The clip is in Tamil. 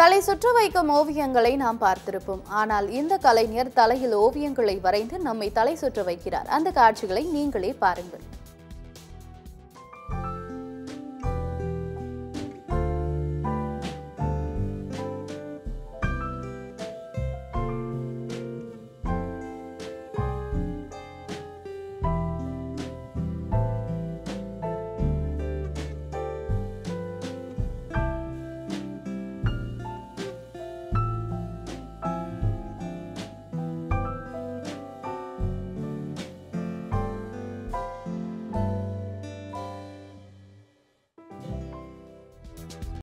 தலை சுற்று வைக்கும் ஓவியங்களை நாம் பார்த்திருப்போம். ஆனால் இந்த கலைஞர் தலையில் ஓவியங்களை வரைந்து நம்மை தலை சுற்று வைக்கிறார். அந்த காட்சிகளை நீங்களே பாருங்கள்.